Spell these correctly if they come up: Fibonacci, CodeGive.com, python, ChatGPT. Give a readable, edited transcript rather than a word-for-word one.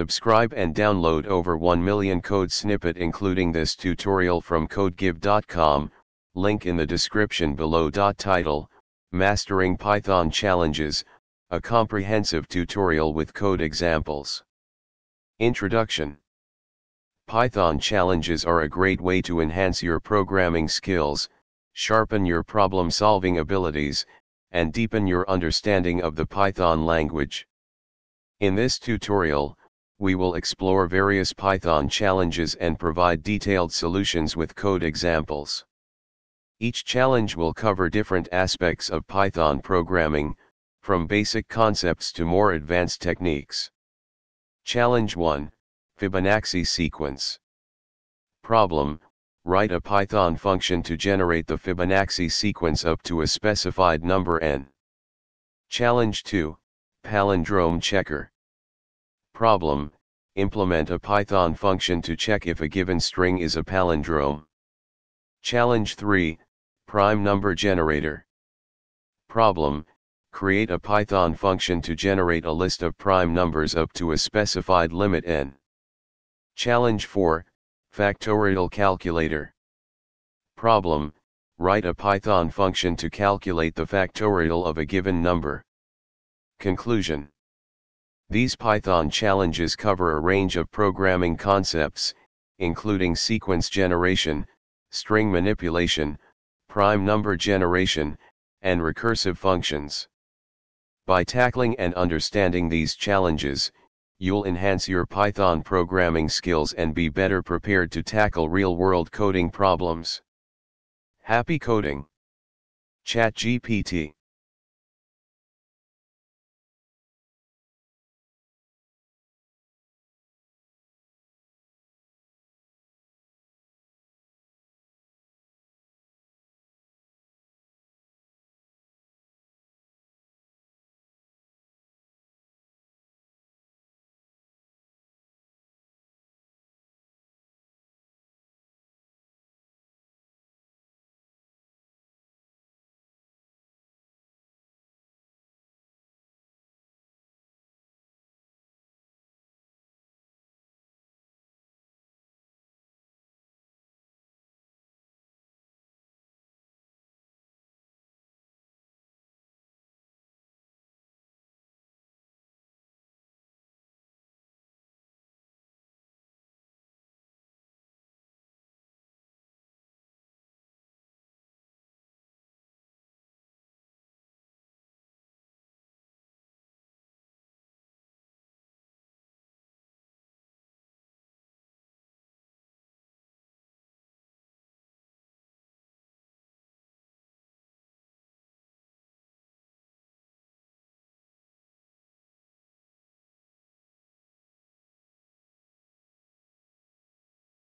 Subscribe and download over 1 million code snippet including this tutorial from CodeGive.com, link in the description below. Title: Mastering Python Challenges, a comprehensive tutorial with code examples. Introduction. Python challenges are a great way to enhance your programming skills, sharpen your problem-solving abilities, and deepen your understanding of the Python language. In this tutorial, we will explore various Python challenges and provide detailed solutions with code examples. Each challenge will cover different aspects of Python programming, from basic concepts to more advanced techniques. Challenge 1: Fibonacci sequence. Problem: write a Python function to generate the Fibonacci sequence up to a specified number n. Challenge 2: Palindrome checker. Problem: implement a Python function to check if a given string is a palindrome. Challenge 3: Prime number generator. Problem: create a Python function to generate a list of prime numbers up to a specified limit n. Challenge 4: Factorial calculator. Problem: write a Python function to calculate the factorial of a given number. Conclusion. These Python challenges cover a range of programming concepts, including sequence generation, string manipulation, prime number generation, and recursive functions. By tackling and understanding these challenges, you'll enhance your Python programming skills and be better prepared to tackle real-world coding problems. Happy coding! ChatGPT.